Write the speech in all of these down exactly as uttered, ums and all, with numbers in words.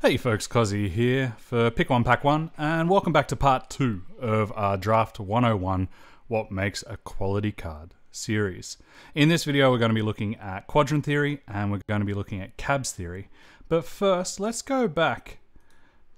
Hey folks, Kozzi here for Pick One Pack One, and welcome back to part two of our Draft one oh one, What Makes a Quality Card series. In this video, we're going to be looking at Quadrant Theory, and we're going to be looking at Cabs Theory. But first, let's go back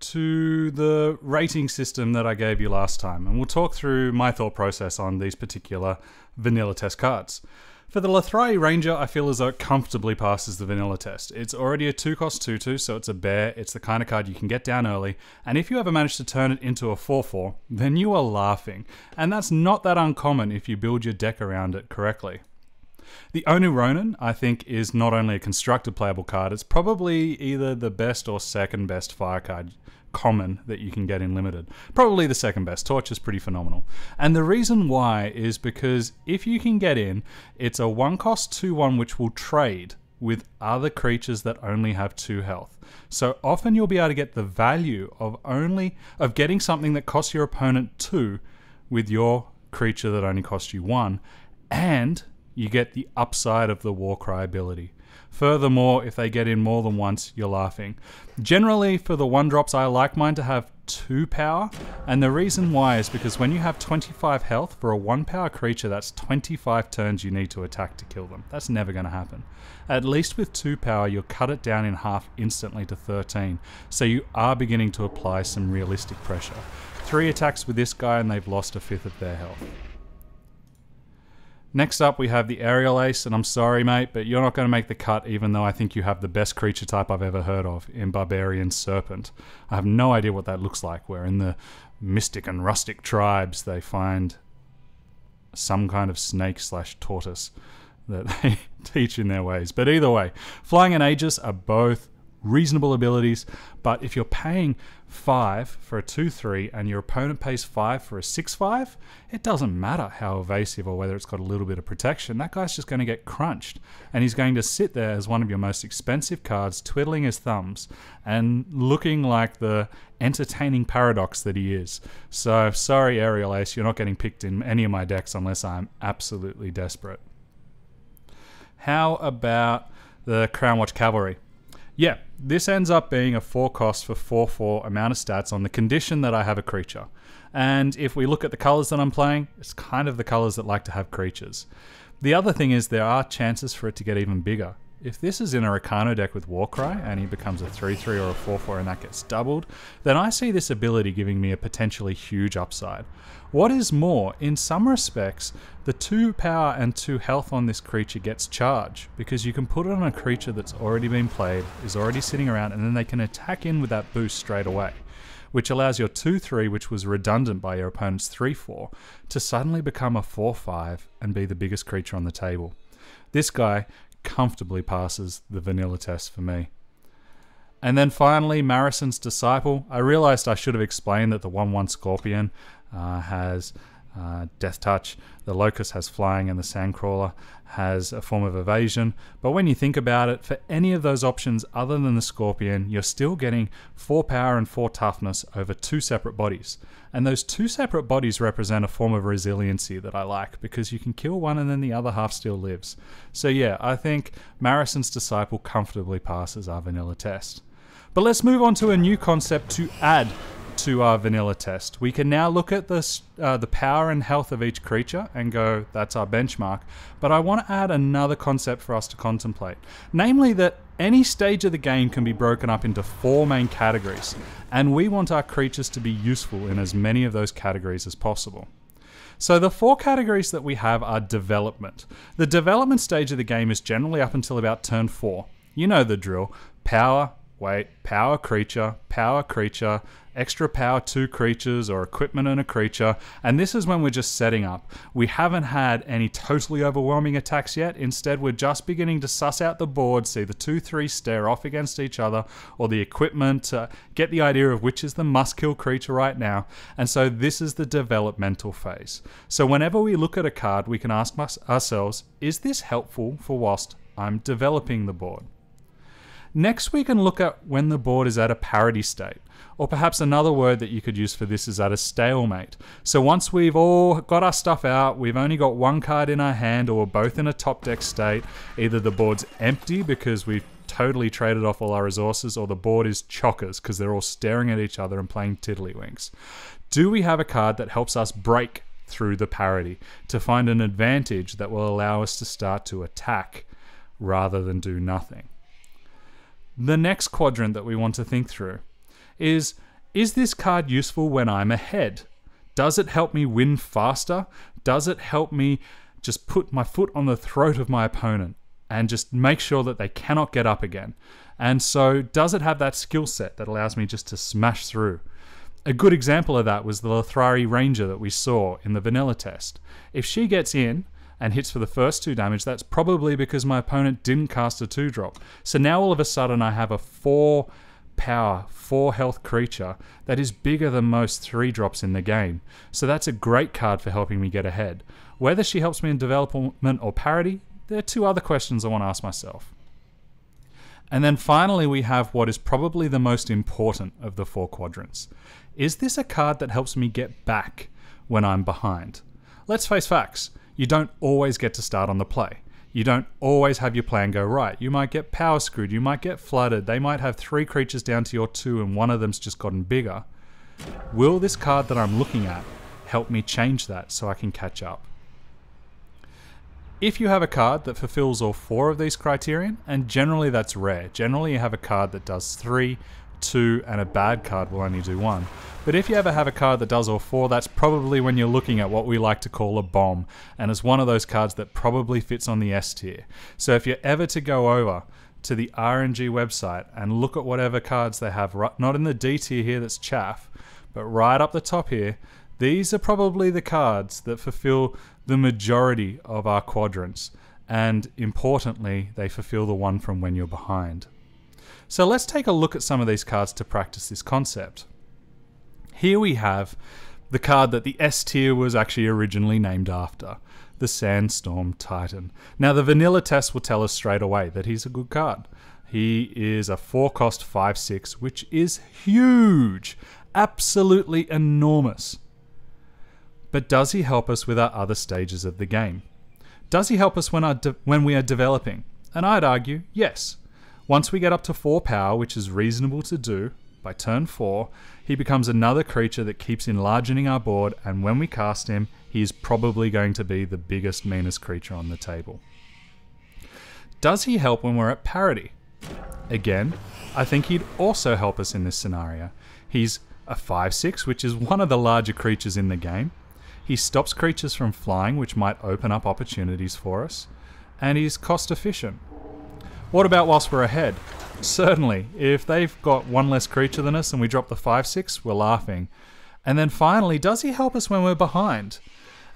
to the rating system that I gave you last time, and we'll talk through my thought process on these particular vanilla test cards. For the Lothrae Ranger, I feel as though it comfortably passes the vanilla test. It's already a two cost two two, so it's a bear. It's the kind of card you can get down early, and if you ever manage to turn it into a four four, then you are laughing. And that's not that uncommon if you build your deck around it correctly. The Oni Ronin, I think, is not only a constructed playable card, it's probably either the best or second best fire card common that you can get in Limited. Probably the second best. Torch is pretty phenomenal. And the reason why is because if you can get in, it's a one cost two one which will trade with other creatures that only have two health. So often you'll be able to get the value of only of getting something that costs your opponent two with your creature that only costs you one, and you get the upside of the Warcry ability. Furthermore, if they get in more than once, you're laughing. Generally, for the one drops, I like mine to have two power, and the reason why is because when you have twenty-five health for a one power creature, that's twenty-five turns you need to attack to kill them. That's never going to happen. At least with two power, you'll cut it down in half instantly to thirteen, so you are beginning to apply some realistic pressure. Three attacks with this guy and they've lost a fifth of their health. Next up, we have the Aerial Ace, and I'm sorry, mate, but you're not going to make the cut, even though I think you have the best creature type I've ever heard of in Barbarian Serpent. I have no idea what that looks like, where in the mystic and rustic tribes, they find some kind of snake slash tortoise that they teach in their ways. But either way, Flying and Aegis are both reasonable abilities, but if you're paying five for a two three and your opponent pays five for a six five, it doesn't matter how evasive or whether it's got a little bit of protection. That guy's just going to get crunched, and he's going to sit there as one of your most expensive cards, twiddling his thumbs and looking like the entertaining paradox that he is. So sorry, Aerial Ace, you're not getting picked in any of my decks unless I'm absolutely desperate. How about the Crownwatch Cavalry? Yeah, this ends up being a four cost for four four amount of stats on the condition that I have a creature. And if we look at the colors that I'm playing, it's kind of the colors that like to have creatures. The other thing is there are chances for it to get even bigger. If this is in a Rakano deck with Warcry and he becomes a three three or a four four and that gets doubled, then I see this ability giving me a potentially huge upside. What is more, in some respects, the two power and two health on this creature gets charge, because you can put it on a creature that's already been played, is already sitting around, and then they can attack in with that boost straight away, which allows your two three, which was redundant by your opponent's three four, to suddenly become a four five and be the biggest creature on the table. This guy comfortably passes the vanilla test for me. And then finally, Marison's Disciple. I realized I should have explained that the one one Scorpion uh, has uh, Death Touch, the Locust has Flying, and the Sandcrawler has a form of evasion. But when you think about it, for any of those options other than the Scorpion, you're still getting four power and four toughness over two separate bodies. And those two separate bodies represent a form of resiliency that I like, because you can kill one and then the other half still lives. So yeah, I think Marison's Disciple comfortably passes our vanilla test. But let's move on to a new concept to add to our vanilla test. We can now look at the, uh, the power and health of each creature and go, that's our benchmark. But I want to add another concept for us to contemplate. Namely that any stage of the game can be broken up into four main categories, and we want our creatures to be useful in as many of those categories as possible. So the four categories that we have are development. The development stage of the game is generally up until about turn four. You know the drill. Power, wait, power creature, power creature, extra power two creatures or equipment and a creature, and this is when we're just setting up. We haven't had any totally overwhelming attacks yet. Instead, we're just beginning to suss out the board, see the two three stare off against each other, or the equipment, uh, get the idea of which is the must-kill creature right now, and so this is the developmental phase. So whenever we look at a card, we can ask ourselves, is this helpful for whilst I'm developing the board? Next, we can look at when the board is at a parity state, or perhaps another word that you could use for this is at a stalemate. So once we've all got our stuff out, we've only got one card in our hand, or we're both in a top deck state, either the board's empty because we've totally traded off all our resources, or the board is chockers because they're all staring at each other and playing tiddlywinks. Do we have a card that helps us break through the parity to find an advantage that will allow us to start to attack rather than do nothing? The next quadrant that we want to think through is, is this card useful when I'm ahead? Does it help me win faster? Does it help me just put my foot on the throat of my opponent and just make sure that they cannot get up again? And so does it have that skill set that allows me just to smash through? A good example of that was the Lothrae Ranger that we saw in the vanilla test. If she gets in and hits for the first two damage, that's probably because my opponent didn't cast a two drop. So now all of a sudden I have a four power, four health creature that is bigger than most three drops in the game. So that's a great card for helping me get ahead. Whether she helps me in development or parity, there are two other questions I want to ask myself. And then finally, we have what is probably the most important of the four quadrants. Is this a card that helps me get back when I'm behind? Let's face facts. You don't always get to start on the play. You don't always have your plan go right. You might get power screwed. You might get flooded. They might have three creatures down to your two and one of them's just gotten bigger. Will this card that I'm looking at help me change that so I can catch up? If you have a card that fulfills all four of these criterion, and generally that's rare, generally you have a card that does three, two, and a bad card will only do one. But if you ever have a card that does all four, that's probably when you're looking at what we like to call a bomb, and it's one of those cards that probably fits on the S tier. So if you're ever to go over to the R N G website and look at whatever cards they have, not in the D tier here that's chaff, but right up the top here, these are probably the cards that fulfill the majority of our quadrants, and importantly, they fulfill the one from when you're behind. So let's take a look at some of these cards to practice this concept. Here we have the card that the S tier was actually originally named after, the Sandstorm Titan. Now the vanilla test will tell us straight away that he's a good card. He is a four cost five six, which is huge, absolutely enormous. But does he help us with our other stages of the game? Does he help us when, our de when we are developing? And I'd argue, yes. Once we get up to four power, which is reasonable to do, by turn four, he becomes another creature that keeps enlarging our board, and when we cast him, he is probably going to be the biggest, meanest creature on the table. Does he help when we're at parity? Again, I think he'd also help us in this scenario. He's a five six, which is one of the larger creatures in the game. He stops creatures from flying, which might open up opportunities for us, and he's cost efficient. What about whilst we're ahead? Certainly, if they've got one less creature than us and we drop the five six, we're laughing. And then finally, does he help us when we're behind?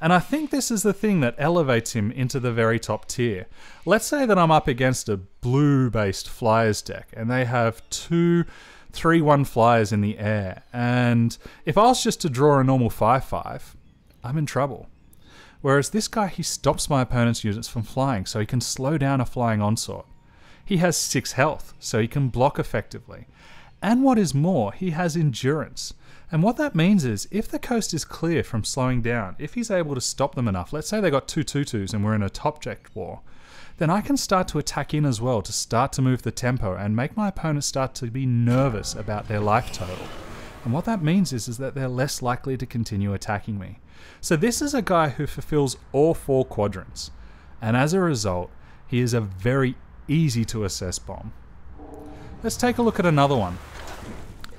And I think this is the thing that elevates him into the very top tier. Let's say that I'm up against a blue-based flyers deck, and they have two three one flyers in the air, and if I was just to draw a normal five five, I'm in trouble. Whereas this guy, he stops my opponent's units from flying, so he can slow down a flying onslaught. He has six health, so he can block effectively. And what is more, he has endurance. And what that means is, if the coast is clear from slowing down, if he's able to stop them enough, let's say they got two two twos and we're in a top-jacked war, then I can start to attack in as well to start to move the tempo and make my opponent start to be nervous about their life total. And what that means is, is that they're less likely to continue attacking me. So this is a guy who fulfills all four quadrants. And as a result, he is a very easy to assess bomb. Let's take a look at another one.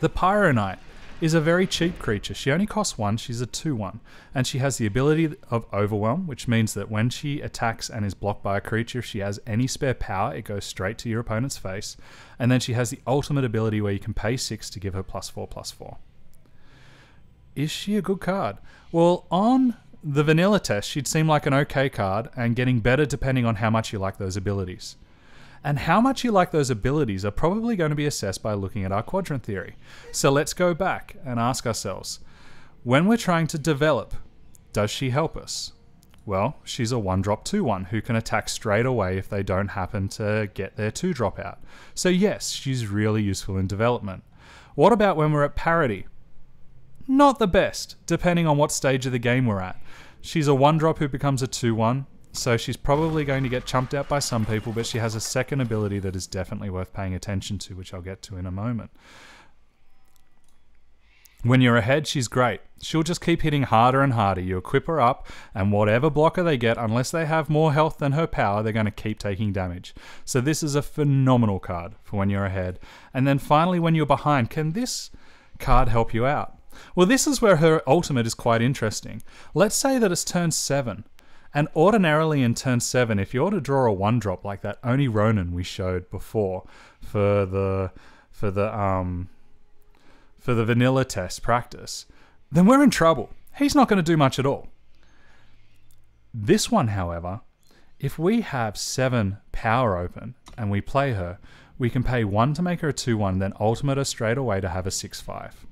The Pyronite is a very cheap creature. She only costs one, she's a two one. And she has the ability of Overwhelm, which means that when she attacks and is blocked by a creature, if she has any spare power, it goes straight to your opponent's face. And then she has the ultimate ability where you can pay six to give her plus four, plus four. Is she a good card? Well, on the vanilla test, she'd seem like an okay card and getting better depending on how much you like those abilities. And how much you like those abilities are probably going to be assessed by looking at our quadrant theory. So let's go back and ask ourselves, when we're trying to develop, does she help us? Well, she's a one drop two one who can attack straight away if they don't happen to get their two drop out. So yes, she's really useful in development. What about when we're at parity? Not the best, depending on what stage of the game we're at. She's a one drop who becomes a two one, so she's probably going to get chumped out by some people, but she has a second ability that is definitely worth paying attention to, which I'll get to in a moment. When you're ahead, she's great. She'll just keep hitting harder and harder. You equip her up, and whatever blocker they get, unless they have more health than her power, they're going to keep taking damage. So this is a phenomenal card for when you're ahead. And then finally, when you're behind, can this card help you out? Well, this is where her ultimate is quite interesting. Let's say that it's turn seven. And ordinarily in turn seven, if you're to draw a one drop like that Oni Ronin we showed before for the... for the... um. for the vanilla test practice, then we're in trouble. He's not going to do much at all. This one, however, if we have seven power open and we play her, we can pay one to make her a two one, then ultimate her straight away to have a six five.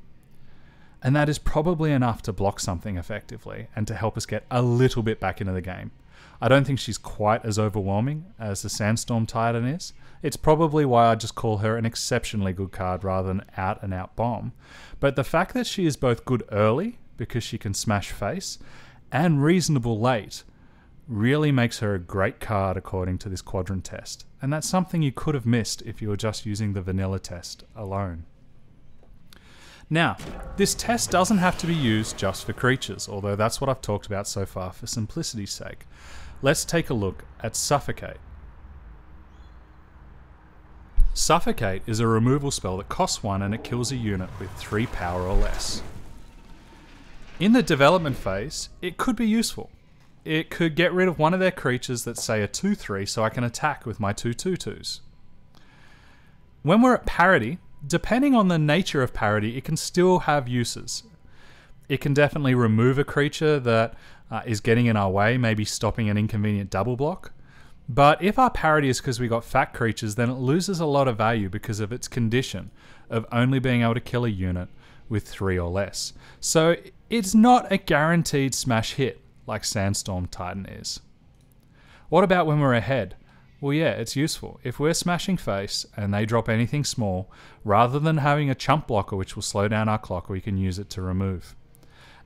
And that is probably enough to block something effectively and to help us get a little bit back into the game. I don't think she's quite as overwhelming as the Sandstorm Titan is. It's probably why I just call her an exceptionally good card rather than out and out bomb. But the fact that she is both good early, because she can smash face, and reasonable late, really makes her a great card according to this quadrant test. And that's something you could have missed if you were just using the vanilla test alone. Now, this test doesn't have to be used just for creatures, although that's what I've talked about so far for simplicity's sake. Let's take a look at Suffocate. Suffocate is a removal spell that costs one and it kills a unit with three power or less. In the development phase, it could be useful. It could get rid of one of their creatures that's say a two three, so I can attack with my two two twos. When we're at parity, depending on the nature of parity, it can still have uses. It can definitely remove a creature that uh, is getting in our way, maybe stopping an inconvenient double block. But if our parity is because we got fat creatures, then it loses a lot of value because of its condition of only being able to kill a unit with three or less. So it's not a guaranteed smash hit like Sandstorm Titan is. What about when we're ahead? Well, yeah, it's useful. If we're smashing face and they drop anything small, rather than having a chump blocker which will slow down our clock, we can use it to remove.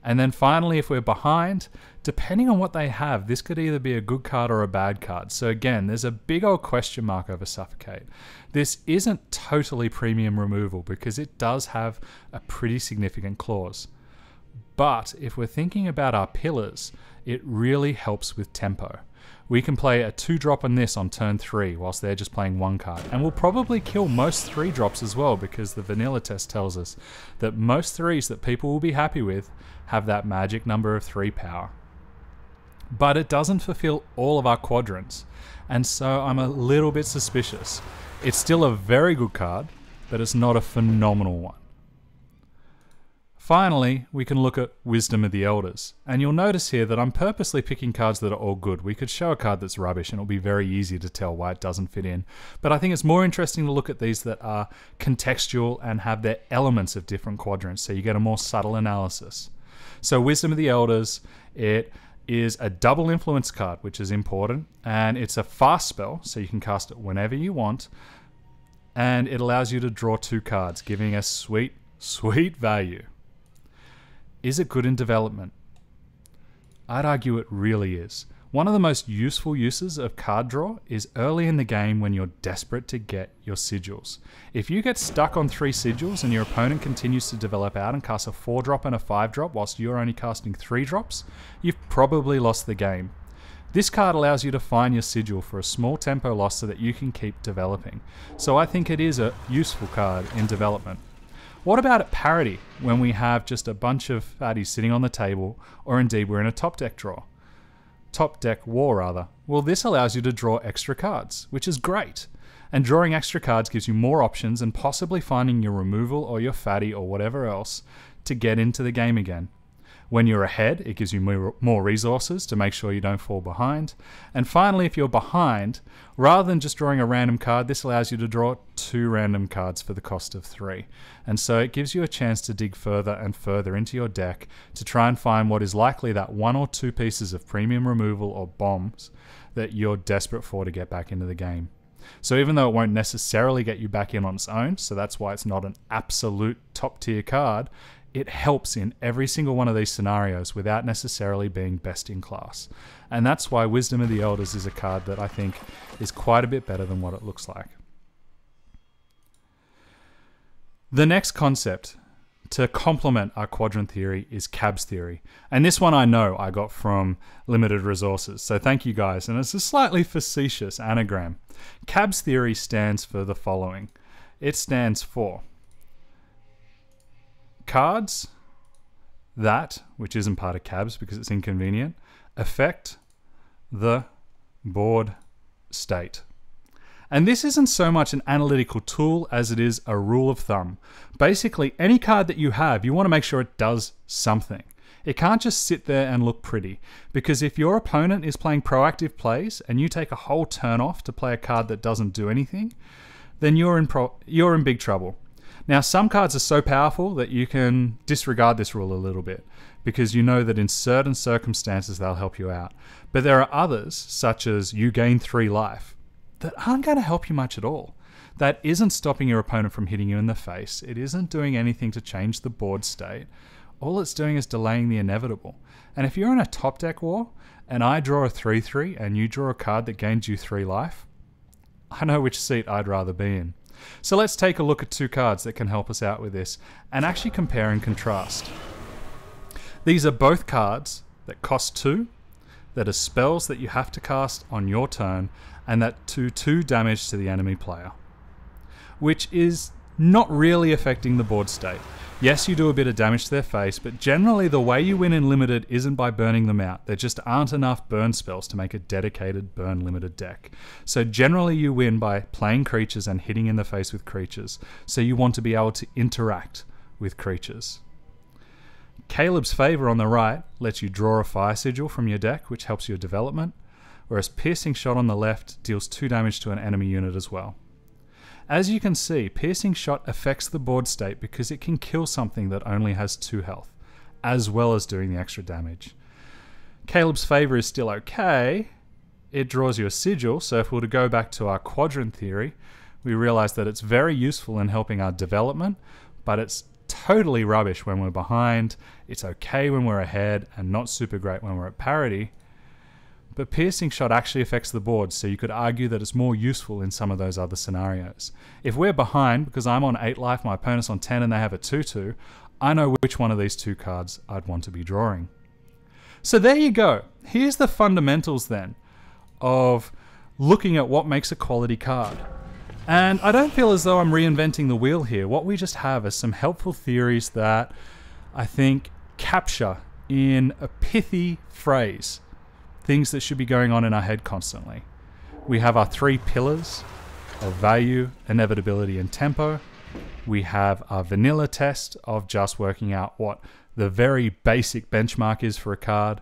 And then finally, if we're behind, depending on what they have, this could either be a good card or a bad card. So again, there's a big old question mark over Suffocate. This isn't totally premium removal because it does have a pretty significant clause. But if we're thinking about our pillars, it really helps with tempo. We can play a two drop on this on turn three whilst they're just playing one card. And we'll probably kill most three drops as well because the vanilla test tells us that most threes that people will be happy with have that magic number of three power. But it doesn't fulfill all of our quadrants, and so I'm a little bit suspicious. It's still a very good card, but it's not a phenomenal one. Finally, we can look at Wisdom of the Elders. And you'll notice here that I'm purposely picking cards that are all good. We could show a card that's rubbish and it'll be very easy to tell why it doesn't fit in. But I think it's more interesting to look at these that are contextual and have their elements of different quadrants, so you get a more subtle analysis. So Wisdom of the Elders, it is a double influence card, which is important. And it's a fast spell, so you can cast it whenever you want. And it allows you to draw two cards, giving us sweet, sweet value. Is it good in development? I'd argue it really is. One of the most useful uses of card draw is early in the game when you're desperate to get your sigils. If you get stuck on three sigils and your opponent continues to develop out and casts a four drop and a five drop whilst you're only casting three drops, you've probably lost the game. This card allows you to find your sigil for a small tempo loss so that you can keep developing. So I think it is a useful card in development. What about at parity, when we have just a bunch of fatties sitting on the table, or indeed we're in a top deck draw? Top deck war, rather. Well, this allows you to draw extra cards, which is great. And drawing extra cards gives you more options and possibly finding your removal or your fatty or whatever else to get into the game again. When you're ahead, it gives you more resources to make sure you don't fall behind. And finally, if you're behind, rather than just drawing a random card, this allows you to draw two random cards for the cost of three. And so it gives you a chance to dig further and further into your deck to try and find what is likely that one or two pieces of premium removal or bombs that you're desperate for to get back into the game. So even though it won't necessarily get you back in on its own, so that's why it's not an absolute top tier card, it helps in every single one of these scenarios without necessarily being best in class. And that's why Wisdom of the Elders is a card that I think is quite a bit better than what it looks like. The next concept to complement our quadrant theory is Cabs Theory. And this one I know I got from Limited Resources, so thank you guys. And it's a slightly facetious anagram. Cabs Theory stands for the following. It stands for cards, that, which isn't part of cabs because it's inconvenient, affect the board state. And this isn't so much an analytical tool as it is a rule of thumb. Basically, any card that you have, you want to make sure it does something. It can't just sit there and look pretty, because if your opponent is playing proactive plays and you take a whole turn off to play a card that doesn't do anything, then you're in, pro you're in big trouble. Now, some cards are so powerful that you can disregard this rule a little bit, because you know that in certain circumstances they'll help you out. But there are others, such as you gain three life, that aren't going to help you much at all. That isn't stopping your opponent from hitting you in the face. It isn't doing anything to change the board state. All it's doing is delaying the inevitable. And if you're in a top deck war, and I draw a three three and you draw a card that gains you three life, I know which seat I'd rather be in. So let's take a look at two cards that can help us out with this, and actually compare and contrast. These are both cards that cost two, that are spells that you have to cast on your turn, and that do two damage to the enemy player, which is not really affecting the board state. Yes, you do a bit of damage to their face, but generally the way you win in Limited isn't by burning them out. There just aren't enough burn spells to make a dedicated burn Limited deck. So generally you win by playing creatures and hitting in the face with creatures. So you want to be able to interact with creatures. Caleb's Favor on the right lets you draw a Fire Sigil from your deck, which helps your development, whereas Piercing Shot on the left deals two damage to an enemy unit as well. As you can see, Piercing Shot affects the board state because it can kill something that only has two health, as well as doing the extra damage. Caleb's Favor is still okay. It draws you a sigil, so if we were to go back to our quadrant theory, we realize that it's very useful in helping our development, but it's totally rubbish when we're behind, it's okay when we're ahead, and not super great when we're at parity. But Piercing Shot actually affects the board, so you could argue that it's more useful in some of those other scenarios. If we're behind, because I'm on eight life, my opponent's on ten, and they have a two two, I know which one of these two cards I'd want to be drawing. So there you go. Here's the fundamentals then of looking at what makes a quality card. And I don't feel as though I'm reinventing the wheel here. What we just have is some helpful theories that I think capture in a pithy phrase things that should be going on in our head constantly. We have our three pillars of value, inevitability, and tempo. We have our vanilla test of just working out what the very basic benchmark is for a card.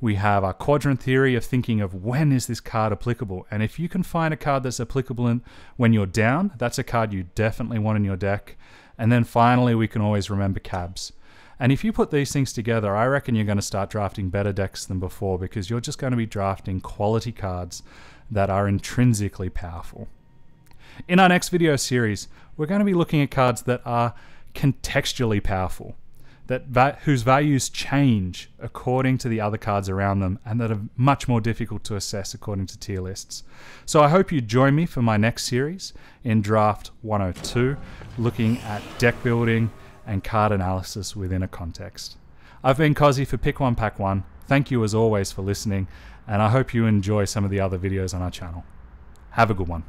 We have our quadrant theory of thinking of when is this card applicable. And if you can find a card that's applicable in when you're down, that's a card you definitely want in your deck. And then finally, we can always remember cabs. And if you put these things together, I reckon you're going to start drafting better decks than before, because you're just going to be drafting quality cards that are intrinsically powerful. In our next video series, we're going to be looking at cards that are contextually powerful, that va- whose values change according to the other cards around them, and that are much more difficult to assess according to tier lists. So I hope you join me for my next series in Draft one oh two, looking at deck building and card analysis within a context. I've been Kozzi for Pick One Pack One. Thank you as always for listening, and I hope you enjoy some of the other videos on our channel. Have a good one.